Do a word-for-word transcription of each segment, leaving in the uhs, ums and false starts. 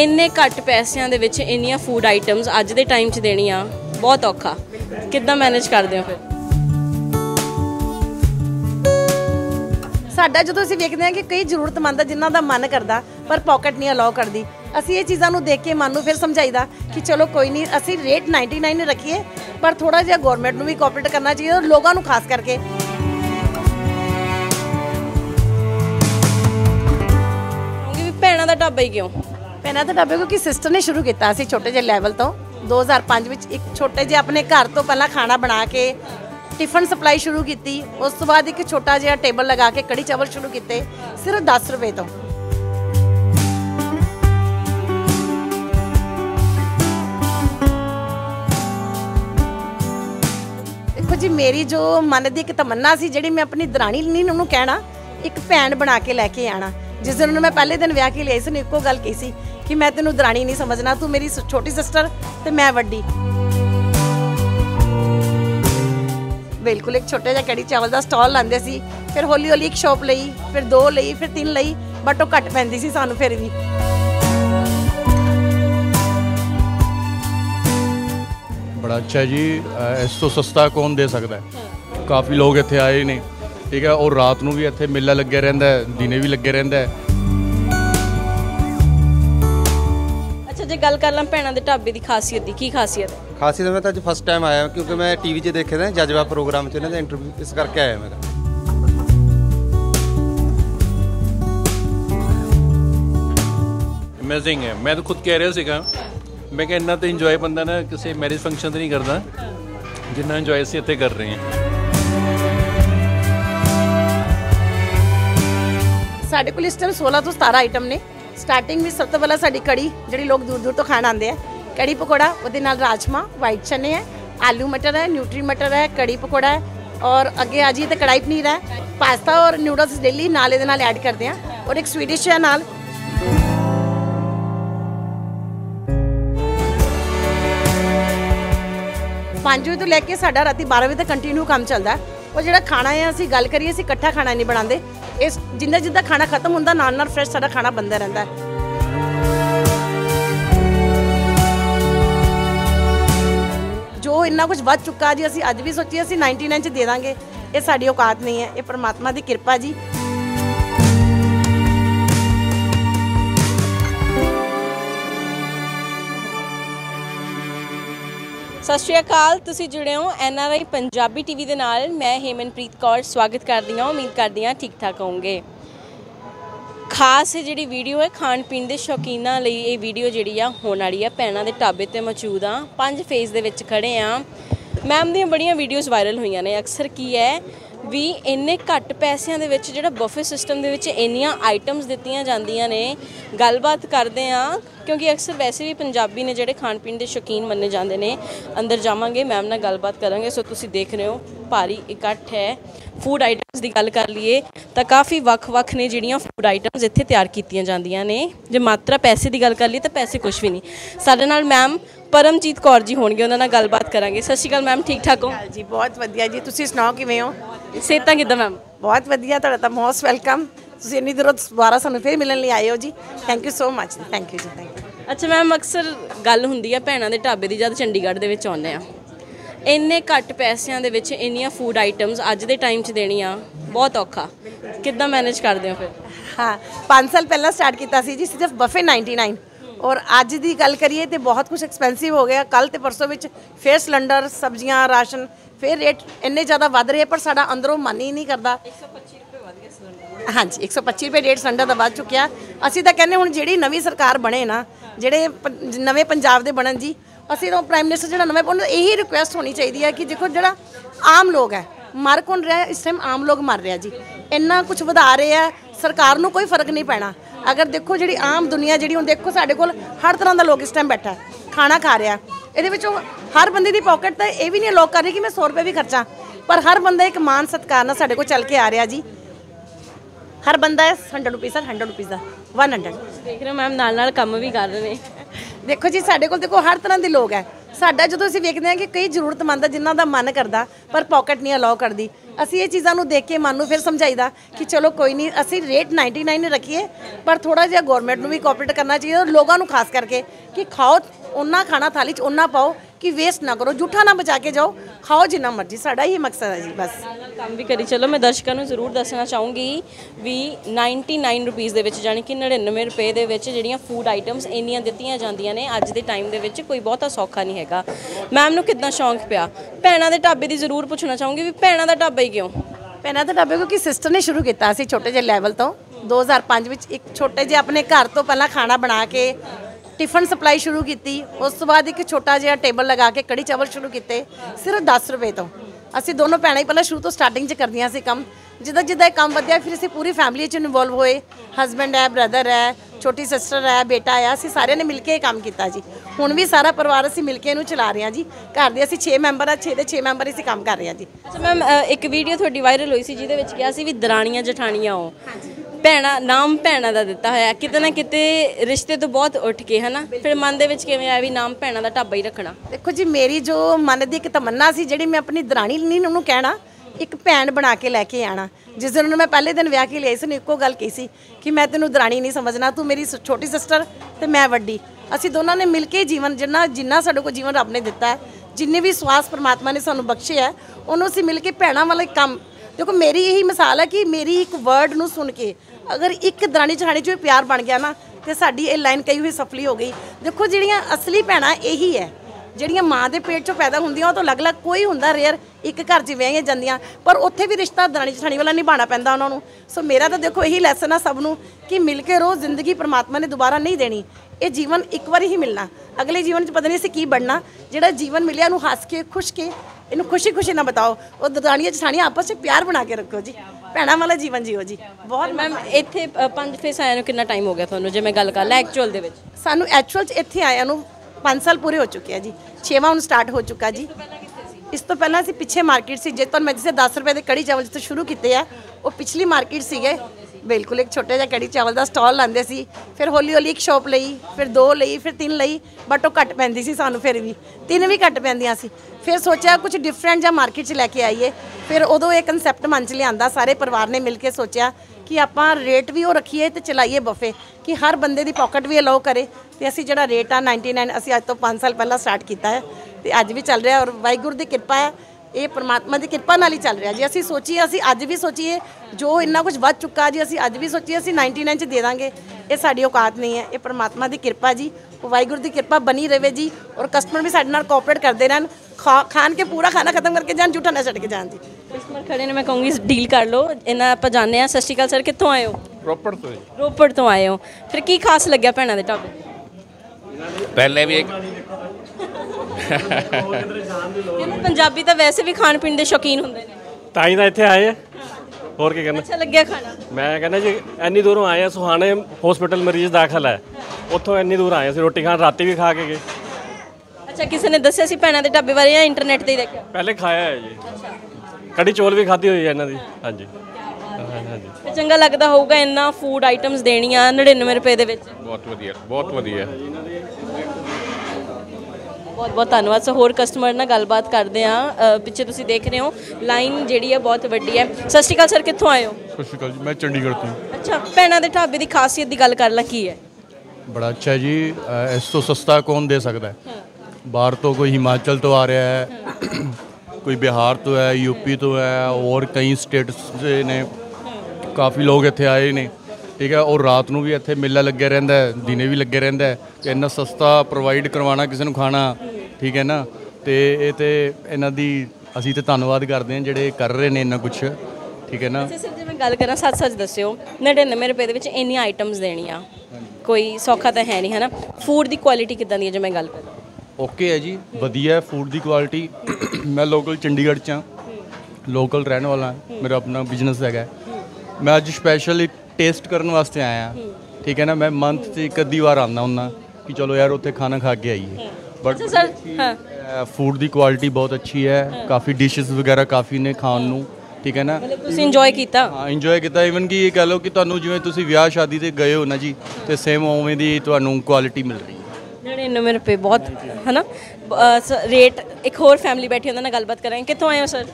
इन्ने घट पैसों दे विच इन्नियां फूड आइटम्स अज दे टाइम च देनियां बहुत औखा, किद्दां मैनेज करदे हो फिर? साडा जो असं वेखते हैं कि कई जरूरतमंद जिन्हों का मन करता पर पॉकेट नहीं अलाउ करती, असी ये चीज़ों को देख के मन में फिर समझाईदा कि चलो कोई नहीं, असी रेट नाइनटी नाइन रखिए पर थोड़ा जिहा गवर्नमेंट में भी कोऑपरेट करना चाहिए और लोगों को खास करके। भैना दा ढाबा ही क्यों? भैना दा ढाबा क्योंकि सिस्टर ने शुरू किया छोटे जे लैवल तो दो हज़ार पाँच में एक छोटे जे अपने घर तो पहला खाना बना के टिफन सप्लाई शुरू की, उस तो बाद एक छोटा जिहा टेबल लगा के कड़ी चावल शुरू किए सिर्फ दस रुपए तो। देखो जी मेरी जो मन की एक तमन्ना सी जिहड़ी मैं अपनी दरानी नहीं उन्होंने कहना एक भैन बना के लैके आना, जिस दिन उन्होंने मैं पहले दिन विआह के लिया इसने इक्को गल कही सी कि मैं तेनू दरानी नहीं समझना, तू मेरी छोटी सिस्टर ते मैं वड्डी। बिल्कुल एक छोटा जा कड़ी चावल का स्टॉल लाते सी, फिर हौली हौली एक शॉप लई, फिर दो लई, फिर तीन लई, बट वो घट पैंदी सी सानू फिर भी। बड़ा अच्छा जी, इस तो सस्ता कौन दे सकता है? काफ़ी लोग इत्थे आए ने, ठीक है, और रात नू भी इत्थे मेला लगे रहंदा है, दिने भी लगे रहंदा है। अच्छा जे गल कर लां भैना दे ढाबे दी खासियत दी, की खासियत है? खासियत मैं तो अज फस्ट टाइम आया क्योंकि मैं टीवी च देखे थे जजबा प्रोग्राम च इन्होंने इंटरव्यू, इस करके आया मेरा। अमेजिंग है, मैं तो खुद कह रहा मैं क्या इन्ना तो इंजॉय बंदा ना किसी मैरिज फंक्शन तो नहीं करता जिन्ना इंजॉय से इतने कर रहे हैं। साढ़े को इस टाइम सोलह तो सतारह आइटम ने, स्टार्टिंग भी सब तो पहला साड़ी कड़ी जी, लोग दूर दूर तो खाण आते हैं, कड़ी पकौड़ा, उसदे नाल राजमा, वाइट चने है, आलू मटर है, न्यूट्री मटर है, कड़ी पकौड़ा है और अगे आ जाइए तो कढ़ाई पनीर है, पास्ता और नूडल्स डेली नाल इहदे नाल ऐड करते हैं और एक स्वीट डिश है नाल। पाँच बजे तो लैके साढ़ा राती बारह बजे तक कंटिन्यू काम चलता है। और जो खाना है असीं गल करिए असीं इकट्ठा खाना नहीं बनाते, इस जिन्ना जिद्दां खाना खत्म होंदा नाल नाल फ्रैश साढ़ा खाना बनता रहता है। जो इन्ना कुछ बच चुका जी असी अज भी सोचिए असी नाइनटी नाइन च दे देंगे, ये साड़ी औकात नहीं है, ये परमात्मा की कृपा जी। सत श्री अकाल, तुसी जुड़े हो N R I Punjabi TV दे नाल, मैं हेमनप्रीत कौर स्वागत करती हाँ। उम्मीद करती हाँ ठीक ठाक होंगे। खास जी वीडियो है खाण पीण के शौकीनों लिए, ये वीडियो जी होने वाली है। भैना दे ढाबे ते मौजूद हाँ, पांच फेज़ दे विच खड़े हाँ। मैम दी बड़ियाँ वीडियोज़ वायरल हुई ने, अक्सर की है भी इन्ने घट पैसों के जो बफे सिस्टम के इन्नियां आइटम्स दित्तियां जांदियां ने। गलबात करते हाँ क्योंकि अक्सर वैसे भी पंजाबी ने जोड़े खाण पीण के शौकीन मन्ने जाते हैं। अंदर जावांगे, मैम नाल गलबात करांगे। सो तुसीं देख रहे हो भारी इकट्ठ है। फूड आइटम्स की गल कर लीए तो काफ़ी वक् वक् ने जिहड़ियां फूड आइटम्स इत्थे तैयार कीतियां जांदियां ने। जे मात्रा पैसे की गल कर लीए तो पैसे कुछ भी नहीं। साडे नाल मैम परमजीत कौर जी होणगे, उन्हां नाल गलबात करांगे। सत श्री अकाल मैम, ठीक ठाक हो जी? बहुत वधिया जी, तुसीं सुणाओ किवें हो? सेहतां किदां मैम? बहुत वधिया, तुहाडा तां मोस्ट वेलकम। तुसीं इन्नी दूरों दोबारा सानूं फिर मिलण लई आए हो जी, thank you so much. Thank you जी, थैंक यू। अच्छा मैम, अक्सर गल हुंदी है भैना दे ढाबे दी जद चंडीगढ़ दे विच आउंदे आ, इन्ने घट पैसों के विच इन्नियां फूड आइटम्स अज दे टाइम च देनियां बहुत औखा, किद्दां मैनेज करदे हो फिर? हाँ, पाँच साल पहला स्टार्ट किया जी सिर्फ बफे नाइनटी नाइन, और अज की गल करिए तो बहुत कुछ एक्सपेंसिव हो गया। कल तो परसों में फिर सिलेंडर, सब्जियां, राशन, फिर रेट इन्ने ज़्यादा वध रहे पर साडा अंदरों मन ही नहीं करता। हाँ जी, एक सौ पच्ची रुपये रेट सिलेंडर का वध चुकिया। असी तो कहने हुण जिहड़ी नवीं सरकार बने ना, जिहड़े नवे पंजाब दे बनन जी, असी तो प्राइम मिनिस्टर जिहड़ा नवे उन्होंने यही रिक्वेस्ट होनी चाहिए है कि देखो जिहड़ा आम लोग है मर कौन रहा है इस टाइम? आम लोग मर रहे हैं जी। इन्ना कुछ वधा रहे हैं, सरकार को कोई फर्क नहीं पैना। अगर देखो जी आम दुनिया जी, हम देखो साढ़े को हर तरह का लोग इस टाइम बैठा है, खाना खा रहा है। ये हर बंदे की पॉकेट तो यह भी नहीं अलाउ कर रही कि मैं सौ रुपये भी खर्चा, पर हर बंदा एक मान सत्कार साढ़े को चल के आ रहा जी। हर बंदा हंड्रड रुपीज़ का हंड्रड रुपीज़ का वन हंड्रड देख रहे हो मैम, नाल नाल कम भी कर रहे हैं। देखो जी साढ़े को देखो हर तरह के लोग है। साडा जो असं वेखते हैं कि कई जरूरतमंद जिन्हों का मन करता पर पॉकेट नहीं अलाउ करती, असी ये चीज़ों देख के मन में फिर समझाईदा कि चलो कोई नहीं, असी रेट नाइनटी नाइन रखिए पर थोड़ा जि गौरमेंट में भी कोऑपरेट करना चाहिए और लोगों को खास करके कि खाओ उन्ना खाना थाली च उन्ना पाओ कि वेस्ट ना करो, जूठा ना बचा के जाओ, खाओ जिन्ना मर्जी, साडा ही मकसद है जी बस। काम भी करी चलो मैं दर्शकों को जरूर दसना चाहूँगी भी नाइनटी नाइन रुपीज़ के जाने कि नड़िनवे रुपए के फूड आइटम्स इनिया दिखाई जाती ने अज के टाइम के कोई बहुता सौखा नहीं है। मैम नूं कितना शौक पिया भैना दे ढाबे की जरूर पूछना चाहूँगी भी भैना दा ढाबा ही क्यों? भैना दा ढाबा क्योंकि सिस्टर ने शुरू किया छोटे जे लैवल तो दो हज़ार पाँच में एक छोटे जे अपने घर तो पहला खाना बना के टिफन सप्लाई शुरू की, उस तो बाद एक छोटा जिहा टेबल लगा के कड़ी चावल शुरू किए सिर्फ दस रुपए तो। असी दोनों भैन ही पहले शुरू तो स्टार्टिंग करदियां सी कम, जिदा जिदा काम वधिया फिर असी पूरी फैमिली इन्वॉल्व होए, हसबैंड है, ब्रदर है, छोटी सिस्टर है, बेटा है, असी सारे ने मिल के काम किया जी। हुण भी सारा परिवार असी मिल के इनू चला रहे हैं जी। घर दे असी छे मैंबर आ, छे दे छे मैंबर असी काम कर रहे हैं जी। अच्छा मैम एक वीडियो थोड़ी वायरल हुई सी जिहदे विच किहा सी भी दराणियां जठाणियां हो, भैना नाम भैना दा दिता होया किते ना किते रिश्ते तो बहुत उठ के है ना, फिर मन दे विच किवें आया भी नाम भैना दा ढाबा ही रखना? देखो जी मेरी जो मन दी इक तमन्ना सी जिहड़ी मैं अपनी दराणी नहीं उन्हूं कहना एक भैन बना के लैके आना, जिस दिन उन्होंने मैं पहले दिन ब्याह के लिया एको गल कही सी कि मैं तेनों दराणी नहीं समझना, तू मेरी छोटी सिस्टर ते मैं वड्डी। असी दोनों ने मिल के जीवन जिन्ना जिन्ना साडे को जीवन रब ने दिता है, जिन्नी भी स्वास परमात्मा ने सानू बख्शे है, उन्होंने असी मिल के भैनों वाले काम। देखो मेरी यही मिसाल है कि मेरी एक वर्ड नू सुन के अगर एक दराणी जठाणी चो प्यार बन गया ना तो साडी ये लाइन कही हुई सफली हो गई। देखो जिहड़ियां असली भैनां यही है जिहड़ियां माँ के पेट चो पैदा हुंदियां, तो अलग अलग कोई हुंदा रेयर एक घर च विआहियां जांदियां पर उत्थे भी रिश्ता दराणी जठाणी वाला निभाना पैंदा उन्हां नूं। सो मेरा तो देखो यही लैसन आ सब नूं कि मिल के रोज़ जिंदगी परमात्मा ने दोबारा नहीं देनी, ये जीवन एक बार ही मिलना, अगले जीवन च पता नहीं असीं की बनना, जिहड़ा जीवन मिलिया उन्हूं हस के खुश के इनू खुशी खुशी ना बताओ और दराणियां जठाणियां आपस में प्यार बना के रखो जी, भैनों वाला जीवन जियो जी। बहुत मैम इत्थे पंज फेस आया नूं कितना टाइम हो गया तुहानूं जे मैं गल कर ला एक्चुअल दे विच? सानूं एक्चुअल च इत्थे आया नूं पाँच साल पूरे हो चुके हैं जी, छेवां हुण स्टार्ट हो चुका जी। इस तो पहला असी पिछे मार्केट से जिस तो मैं जिसे दस रुपए के कड़ी चावल जितों शुरू किए हैं वो पिछली मार्केट से गए बिल्कुल एक छोटा जहा कड़ी चावल का स्टॉल लाते सी, फिर हौली हौली एक शॉप लई, फिर दो लई, फिर तीन लई, बट वो घट पैंदी सी सानू, फिर भी तीन भी घट पैंदियां सी। फिर सोचा कुछ डिफरेंट जहाँ मार्केट लैके आईए, फिर उदों ये कंसैप्ट मन च लिया, सारे परिवार ने मिल के सोचा कि आप रेट भी वो रखिए तो चलाइए बफे कि हर बंदे की पॉकेट भी अलाउ करे, तो असी जो रेट आ नाइनटी नाइन असी अज तो पाँच साल पहला स्टार्ट किया है तो अज भी चल रहा है और वाहगुरू की कृपा है, ये परमात्मा की कृपा नाल ही चल रहा जी। असी सोचिए असी अज भी सोचिए जो इन्ना कुछ वध चुका जी, असी अज भी सोचिए असी नाइनटी नाइन च दे देंगे, ये साड़ी औकात नहीं है, ये परमात्मा की कृपा जी, वाहगुरू की कृपा बनी रहे जी और कस्टमर भी साडे नाल कोऑपरेट करते रहन, खा खान के पूरा खाना खत्म करके जान, जूठा ना छड़ के जान जी। कस्टमर खड़े ने मैं कहूँगी डील कर लो इन्ना आप जाने हैं। सत श्री अकाल सर, कितों आए हो? रोपड़ तो। रोपड़ तो आए हो, फिर की खास लग्या भैना दे ढाबे? पहले भी पंजाबी तो वैसे भी खान पीन के शौकीन होंगे ताई दा इत्थे आए होर के करना। अच्छा लग्या खाना? मैं कहना जी इन्नी दूरों आए हैं, सुहाने हॉस्पिटल मरीज दाखिल है उत्थों इन्नी दूर आए रोटी खान, राती भी खा के गए। अच्छा किसी ने दस्या सी भैना दे ढाबे बारे या इंटरनेट ते ही देखिया? पहले खाया है जी। अच्छा। कड़ी चौल भी खाधी हुई है इन्हां दी। हां जी हां जी। चंगा लगदा होगा इन्ना फूड आइटम्स देनियां नड़िनवे रुपए दे विच? बहुत वधिया, बहुत वधिया। बहुत बहुत धन्यवाद। सो होर कस्टमर नाल गलबात करदे आ, पिछे तुसीं देख रहे हो लाइन जिहड़ी है बहुत वड्डी है। सत श्री अकाल सर, कित्थों आए हो? सत श्री अकाल जी, मैं चंडीगढ़ तो। अच्छा, भैना दे ढाबे दी खासियत दी गल कर ला की है? बड़ा अच्छा है जी, इस तो सस्ता कौन दे सकदा है? बाहर तो कोई हिमाचल तो आ रहा है, कोई बिहार तो है, यूपी तो है और कई स्टेट्स ने काफ़ी लोग इतने आए ने, ठीक है। और रात को भी इतने मेला लगे रहता है, दिने भी लगे रहता है, तो इन्ना सस्ता प्रोवाइड करवाना किसी को खाना, ठीक है ना। तो ये तो इन्हों की असी तो धन्यवाद करते हैं जिहड़े कर रहे हैं इन्ना कुछ, ठीक है ना। सर जी मैं गल करा, सच सच दस्यो नड़िनवे रुपए दे विच इन्नी आइटम्स देनियां कोई सौखा तो है नहीं है ना, फूड की क्वालिटी किदां दी है? जे मैं गल करा ओके है जी, वधिया फूड की क्वालिटी। मैं लोकल चंडीगढ़ च हाँ, लोकल रहने वाला, मेरा अपना बिजनेस है। मैं अज स्पैशल टेस्ट करने वास्ते आया, ठीक है ना। मैं मंथ से एक अद्धी बार आना हूँ कि चलो यार उत्थे खाना खा के आइए, बट फूड की क्वालिटी बहुत अच्छी है, काफ़ी डिशेस वगैरह काफ़ी ने खाने को, ठीक है ना। इंजॉय किया? हाँ इंजॉय किया, ईवन कि ये कह लो कि तुहानू जिवें तुसीं विआह शादी से गए हो ना जी, तो सेम उवें दी तुहानू क्वालिटी मिल रही है। नड़िनवे रुपये बहुत है ना रेट। एक होर फैमिली बैठी उन्होंने गलबात कराएंगे। कितों आए हो सर?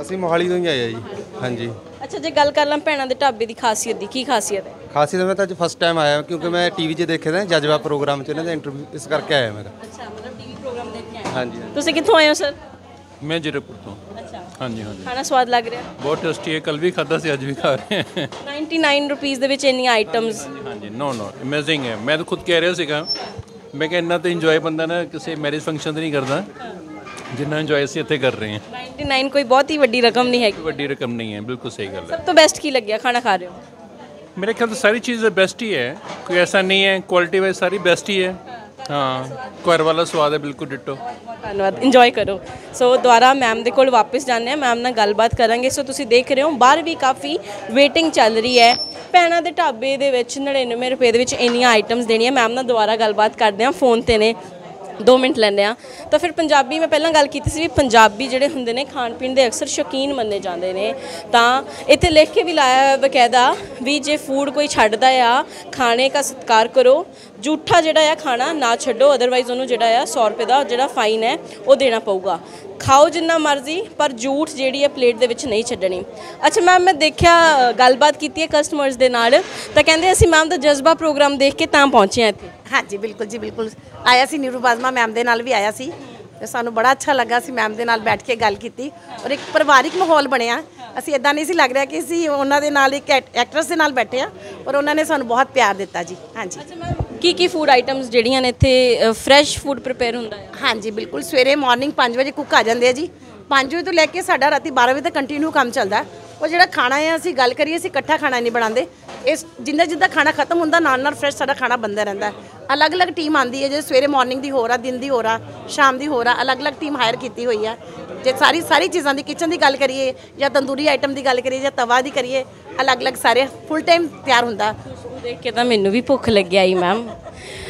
ਅਸੀਂ ਮੋਹਾਲੀ ਤੋਂ ਹੀ ਆਏ ਆ ਜੀ। ਹਾਂਜੀ। अच्छा जे गल कर ला भैना दे ढाबे की खासियत दी की खासियत है? खासियत मैं तो फर्स्ट टाइम आया क्योंकि मैं टीवी च देखे थे जज्बा प्रोग्राम च इन्होंने इंटरव्यू इस करके आया मैं। अच्छा मतलब टीवी प्रोग्राम देख के आए। हां जी। ਤੁਸੀਂ ਕਿੱਥੋਂ ਆਏ ਹੋ ਸਰ? मैं जीरोपुर तो। अच्छा। हाँ जी हाँ जी। खाना स्वाद लग रहा है? बहुत टेस्टी है, कल भी खाता से अज भी खा रहे हैं। नाइंटी नाइन रुपीस ਦੇ ਵਿੱਚ ਇੰਨੀਆਂ ਆਈਟਮਸ। हाँ जी नो नो अमेजिंग है। मैं तो खुद कह रहा ਸੀਗਾ मैं कि इन्ना तो ਇੰਜੋਏ ਬੰਦਾ ना ਕਿਸੇ ਮੈਰਿਜ ਫੰਕਸ਼ਨ ਤੇ नहीं करता जिन्ना ਇੰਜੋਏ ਅਸੀਂ ਇੱਥੇ कर रहे हैं। नाइंटी नाइन कोई बहुत ही बड़ी रकम नहीं है। बड़ी रकम नहीं है, बिल्कुल सही गल है। सब तो बेस्ट की लग गया खाना खा रहे हो? मेरे ख्याल तो सारी चीज़ें बेस्ट ही है, कोई ऐसा नहीं है, क्वालिटी वाइज सारी बेस्ट ही है। हाँ घर वाला स्वाद है बिल्कुल डिटो। धन्यवाद, इंजॉय करो। सो दोबारा मैम के कोल वापस जाने हैं, मैम नाल गलबात करांगे। सो तुसी देख रहे हो बाहर भी काफ़ी वेटिंग चल रही है। भैना दे ढाबे दे विच नड़िनवे रुपए दे विच इन्नियां आइटम्स देनियां। मैम नाल दोबारा गलबात करदे हां, फोन ते ने दो मिनट लैंदे आ। तो फिर पंजाबी मैं पहला गल की भी पंजाबी जिहड़े हुंदे ने खाण पीण दे अक्सर शौकीन मन्ने जांदे ने, तां इत्थे लिख के भी लाया बकायदा भी जे फूड कोई छड्डदा आ खाने का सत्कार करो, जूठा जिहड़ा आ खाना ना छड्डो, अदरवाइज उन्होंने जिहड़ा आ सौ रुपए का जिहड़ा फाइन है वह देना पऊगा। खाओ जिन्ना मर्जी पर जूठ जिहड़ी है प्लेट दे विच नहीं छड्डनी। अच्छा मैम मैं देखिया गलबात कीती है कस्टमर्स दे नाल तां कहंदे असीं मैम दा जज्बा प्रोग्राम देख के तां पहुंचे हां इत्थे। हाँ जी बिल्कुल जी बिल्कुल आया सी नीरू बाजमा मैम दे नाल भी आया सी ते सानूं बड़ा अच्छा लगा सी मैम दे नाल बैठ के गल कीती और एक परिवारिक माहौल बनिया। असीं इदां नहीं सी लग रहा कि असीं उन्हां दे नाल एक एक्ट्रेस दे नाल बैठे आ और उन्हां ने सानूं बहुत प्यार दित्ता जी। हाँ जी। अच्छा मैम की की फूड आइटम्स जिहड़ियां ने इत्थे फ्रैश फूड प्रिपेयर हुंदा है? हाँ जी बिल्कुल सवेरे मॉर्निंग पाँच बजे कुक आ जांदे आ जी। पाँच बजे तो लैके साडा राती बारह बजे तक कंटिन्यू काम चलदा। और जिहड़ा खाना है असीं गल करिए असीं इकट्ठा खाना नहीं बनांदे, इस जिंदा जिंदा खाना खत्म हुंदा नाल नाल फ्रैश साडा खाना बनदा रहिंदा है। अलग अलग टीम आंदी है जे सवेरे मॉर्निंग दी हो रहा, दिन दी हो रहा, शाम दी हो रहा, अलग अलग टीम हायर कीती हुई है। जे सारी सारी चीज़ां दी किचन दी गल करिए जां तंदूरी आइटम दी गल करिए जां तवा दी करिए अलग अलग सारे फुल टाइम तैयार हुंदा। देख के तो मैनू भी भुख लग आई मैम।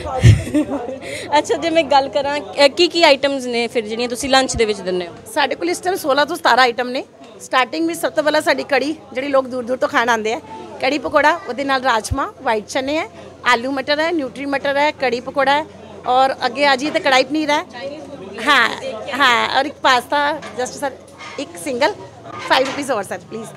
अच्छा जे मैं गल करां की की आइटम्स ने फिर जिहड़ियां तुसीं लंच दे विच दिंदे हो? साडे कोल इस टाइम सोलह तो सतारह आइटम ने। स्टार्टिंग में सब तो पहला साडी कड़ी जिहड़ी लोग दूर दूर तो खाण आंदे आ, कड़ी पकौड़ा, उहदे नाल राजमा, वाइट चने है, आलू मटर है, न्यूट्री मटर है, कड़ी पकौड़ा है और अगे आ जी तो कढ़ाई पनीर है। हाँ हाँ और एक पास्ता जस्ट सर एक सिंगल फाइव रुपीज़ और सर प्लीज़।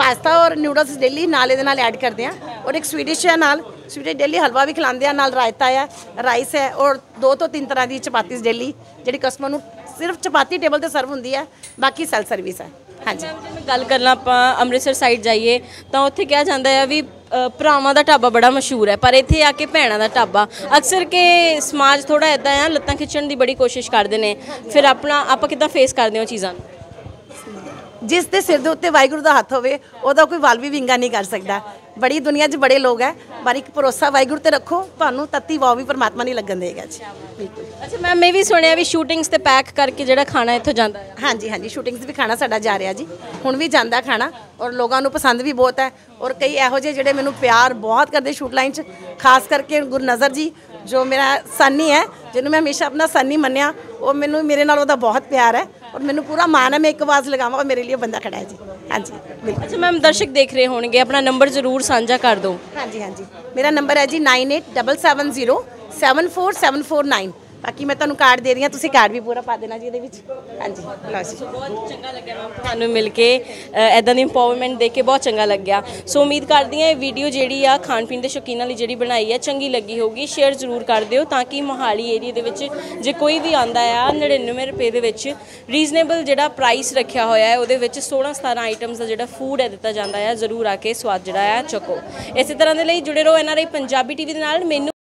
पास्ता और नूडल्स डेली नाल इहदे नाल ऐड करते हैं और एक स्वीडिश है नाल, स्वीडिश डेली हलवा भी खिलाते हैं नाल, रायता है, राइस है और दो तो तीन तरह की चपातीस डेली जिहड़ी कस्टमर नूं सिर्फ चपाती टेबल ते सर्व हुंदी है, बाकी सेल्फ सर्विस है। हाँ जी। मैं गल कर ला आप अमृतसर साइड जाइए तो उत्थे कहा जाता है भी भरावां दा ढाबा बड़ा मशहूर है पर इत्थे आके भैना दा ढाबा अक्सर के समाज थोड़ा इदां है लत्तां खिच्चण दी बड़ी कोशिश करदे ने, फिर अपना आप किदां फेस करदे हो चीज़ां? जिस दे सिर दे उत्ते वाहिगुरू दा हत्थ होवे ओहदा कोई वाल भी विंगा नहीं कर सकदा। बड़ी दुनिया च बड़े लोग है पर एक भरोसा वाहिगुरू ते रखो, तुहानू तत्ती वाह भी परमात्मा नहीं लगन देगा जी। बिल्कुल। अच्छा मैम मैं भी सुनिया भी शूटिंग्स ते पैक करके जिहड़ा खाना इत्थों जांदा है? हाँ जी हाँ जी शूटिंग्स भी खाना साडा जा रहा जी, हुण भी जांदा खाना और लोगों नू पसंद भी बहुत है और कई इहो जिहे जिहड़े मैनू प्यार बहुत करदे शूट लाइन च, खास करके गुरु नज़र जी जो मेरा सन्नी है जिन्होंने मैं हमेशा अपना सन्नी मनिया और मैनू मेरे नाल ओहदा बहुत प्यार है और मैनू पूरा मान है मैं एक आवाज़ लगावां और मेरे लिए बंदा खड़ा है जी। हाँ जी बिल्कुल। अच्छा मैम दर्शक देख रहे होंगे अपना नंबर जरूर साझा कर दो। हाँ जी हाँ जी मेरा नंबर है जी nine eight double seven zero seven four seven four nine. बाकी मैं तुहानू कार्ड दे रही हूँ, तुसीं कार्ड भी पूरा पा देना जी इहदे विच। हाँ जी लाजी। बहुत चंगा लग्गिया मैम तुहानू मिल के, इदां दी इंपावरमेंट देख के बहुत चंगा लग्गिया। सो उम्मीद करदी आं वीडियो जिहड़ी आ खाण पीण दे शौकीनां लई जिहड़ी बनाई आ चंगी लगी होगी। शेयर जरूर कर दिओ तां कि मोहाली एरिया दे विच जे कोई भी आंदा आ नड़िनवे रुपए दे विच रीजनेबल जिहड़ा प्राइस रखिया होया है उहदे विच सोलह सतारह आइटम्स दा जिहड़ा फूड है दित्ता जांदा आ। जरूर आके स्वाद जिहड़ा आ चको। इसे तरह दे लई जुड़े रहो N R I Punjabi TV दे नाल। मैनू